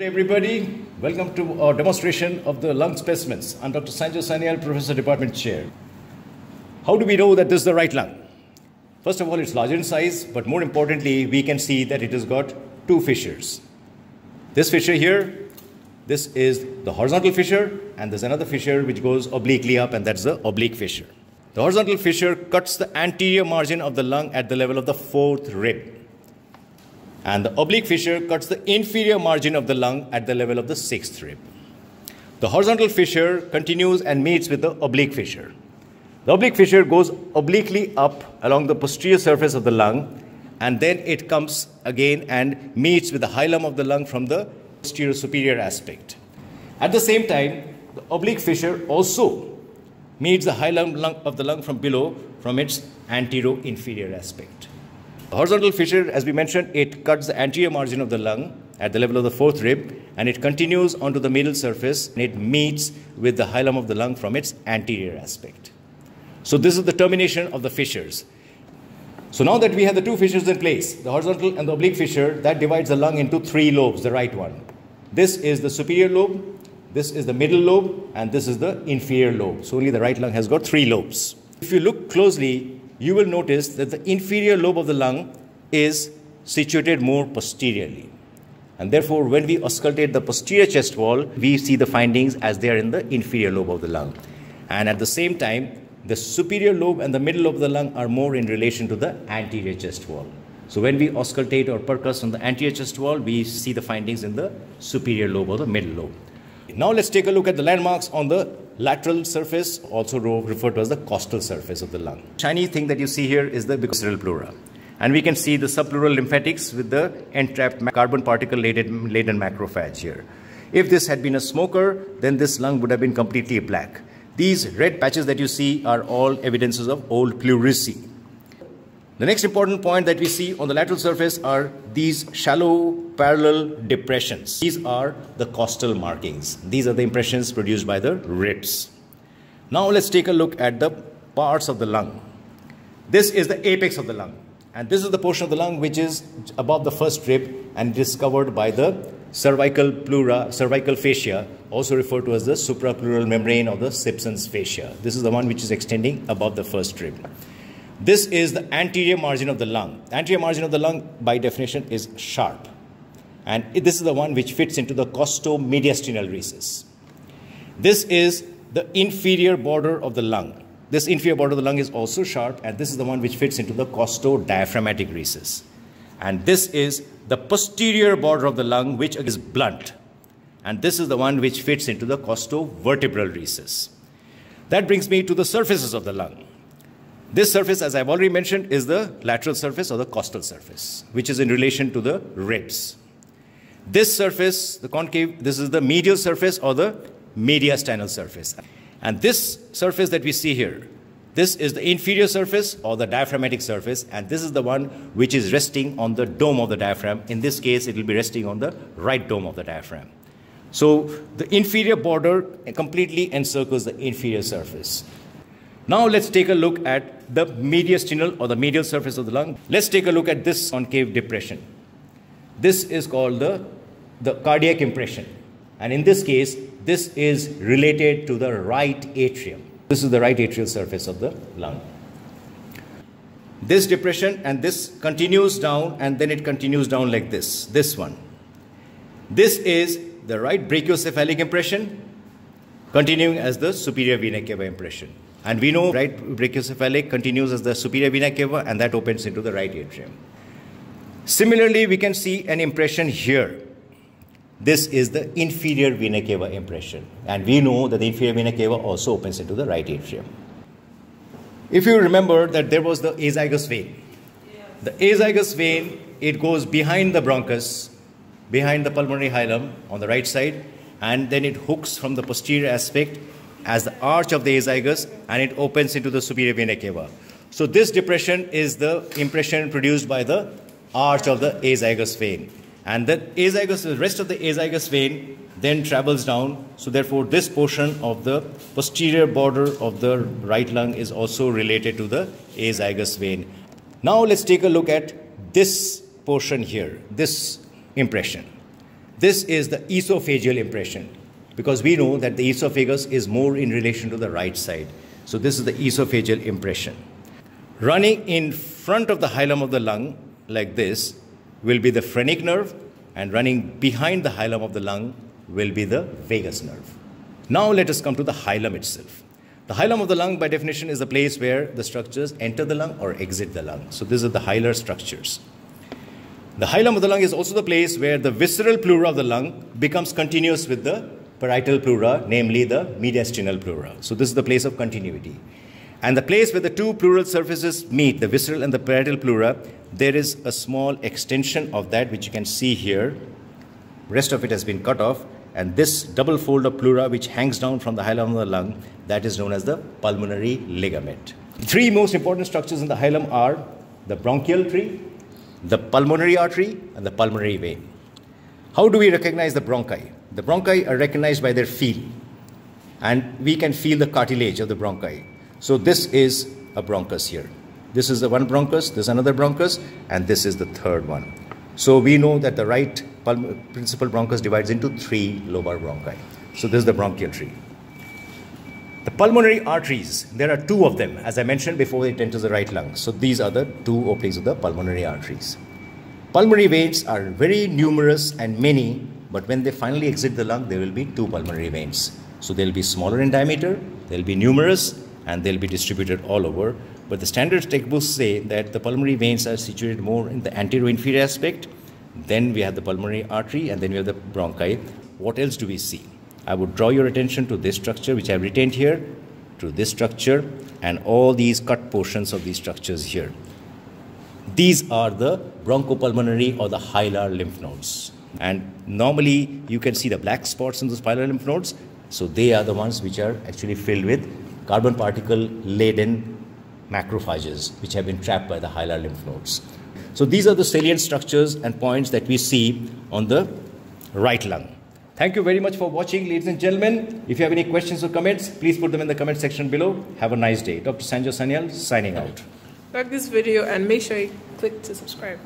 Hey everybody, welcome to our demonstration of the lung specimens. I'm Dr. Sanjoy Sanyal, Professor, Department Chair. How do we know that this is the right lung? First of all, it's larger in size, but more importantly, we can see that it has got two fissures. This fissure here, this is the horizontal fissure, and there's another fissure which goes obliquely up, and that's the oblique fissure. The horizontal fissure cuts the anterior margin of the lung at the level of the fourth rib. And the oblique fissure cuts the inferior margin of the lung at the level of the sixth rib. The horizontal fissure continues and meets with the oblique fissure. The oblique fissure goes obliquely up along the posterior surface of the lung, and then it comes again and meets with the hilum of the lung from the posterior superior aspect. At the same time, the oblique fissure also meets the hilum of the lung from below from its antero-inferior aspect. The horizontal fissure, as we mentioned, it cuts the anterior margin of the lung at the level of the fourth rib, and it continues onto the middle surface, and it meets with the hilum of the lung from its anterior aspect. So this is the termination of the fissures. So now that we have the two fissures in place, the horizontal and the oblique fissure, that divides the lung into three lobes, the right one. This is the superior lobe, this is the middle lobe, and this is the inferior lobe. So only the right lung has got three lobes. If you look closely, you will notice that the inferior lobe of the lung is situated more posteriorly. And therefore, when we auscultate the posterior chest wall, we see the findings as they are in the inferior lobe of the lung. And at the same time, the superior lobe and the middle lobe of the lung are more in relation to the anterior chest wall. So when we auscultate or percuss on the anterior chest wall, we see the findings in the superior lobe or the middle lobe. Now let's take a look at the landmarks on the lateral surface, also referred to as the costal surface of the lung. Shiny thing that you see here is the visceral pleura. And we can see the subpleural lymphatics with the entrapped carbon particle laden macrophage here. If this had been a smoker, then this lung would have been completely black. These red patches that you see are all evidences of old pleurisy. The next important point that we see on the lateral surface are these shallow parallel depressions. These are the costal markings. These are the impressions produced by the ribs. Now let's take a look at the parts of the lung. This is the apex of the lung, and this is the portion of the lung which is above the first rib and is covered by the cervical pleura, cervical fascia, also referred to as the suprapleural membrane or the Simpson's fascia. This is the one which is extending above the first rib. This is the anterior margin of the lung. The anterior margin of the lung, by definition, is sharp. And this is the one which fits into the costomediastinal recess. This is the inferior border of the lung. This inferior border of the lung is also sharp, and this is the one which fits into the costodiaphragmatic recess. And this is the posterior border of the lung, which is blunt. And this is the one which fits into the costovertebral recess. That brings me to the surfaces of the lung. This surface, as I've already mentioned, is the lateral surface or the costal surface, which is in relation to the ribs. This surface, the concave, this is the medial surface or the mediastinal surface. And this surface that we see here, this is the inferior surface or the diaphragmatic surface, and this is the one which is resting on the dome of the diaphragm. In this case, it will be resting on the right dome of the diaphragm. So the inferior border completely encircles the inferior surface. Now let's take a look at the mediastinal or the medial surface of the lung. Let's take a look at this concave depression. This is called the cardiac impression. And in this case, this is related to the right atrium. This is the right atrial surface of the lung. This depression, and this continues down, and then it continues down like this, this one. This is the right brachiocephalic impression, continuing as the superior vena cava impression. And we know right brachiocephalic continues as the superior vena cava, and that opens into the right atrium. Similarly, we can see an impression here. This is the inferior vena cava impression. And we know that the inferior vena cava also opens into the right atrium. If you remember that there was the azygos vein. Yeah. The azygos vein, it goes behind the bronchus, behind the pulmonary hilum on the right side, and then it hooks from the posterior aspect as the arch of the azygos, and it opens into the superior vena cava. So this depression is the impression produced by the arch of the azygos vein. And the rest of the azygos vein then travels down. So therefore, this portion of the posterior border of the right lung is also related to the azygos vein. Now let's take a look at this portion here, this impression. This is the esophageal impression, because we know that the esophagus is more in relation to the right side. So this is the esophageal impression. Running in front of the hilum of the lung like this will be the phrenic nerve, and running behind the hilum of the lung will be the vagus nerve. Now let us come to the hilum itself. The hilum of the lung, by definition, is the place where the structures enter the lung or exit the lung. So these are the hilar structures. The hilum of the lung is also the place where the visceral pleura of the lung becomes continuous with the parietal pleura, namely the mediastinal pleura. So this is the place of continuity. And the place where the two pleural surfaces meet, the visceral and the parietal pleura, there is a small extension of that which you can see here. Rest of it has been cut off, and this double fold of pleura which hangs down from the hilum of the lung, that is known as the pulmonary ligament. Three most important structures in the hilum are the bronchial tree, the pulmonary artery, and the pulmonary vein. How do we recognize the bronchi? The bronchi are recognized by their feel, and we can feel the cartilage of the bronchi. So this is a bronchus here. This is the one bronchus, this is another bronchus, and this is the third one. So we know that the right principal bronchus divides into three lobar bronchi. So this is the bronchial tree. The pulmonary arteries, there are two of them, as I mentioned before, it enters the right lung. So these are the two openings of the pulmonary arteries. Pulmonary veins are very numerous and many, but when they finally exit the lung, there will be two pulmonary veins. So they'll be smaller in diameter, they'll be numerous, and they'll be distributed all over. But the standard textbooks say that the pulmonary veins are situated more in the anteroinferior aspect. Then we have the pulmonary artery, and then we have the bronchi. What else do we see? I would draw your attention to this structure, which I have retained here, to this structure, and all these cut portions of these structures here. These are the bronchopulmonary or the hilar lymph nodes. And normally you can see the black spots in those hilar lymph nodes. So they are the ones which are actually filled with carbon particle-laden macrophages, which have been trapped by the hilar lymph nodes. So these are the salient structures and points that we see on the right lung. Thank you very much for watching, ladies and gentlemen. If you have any questions or comments, please put them in the comment section below. Have a nice day. Dr. Sanjoy Sanyal signing out. Like this video and make sure you click to subscribe.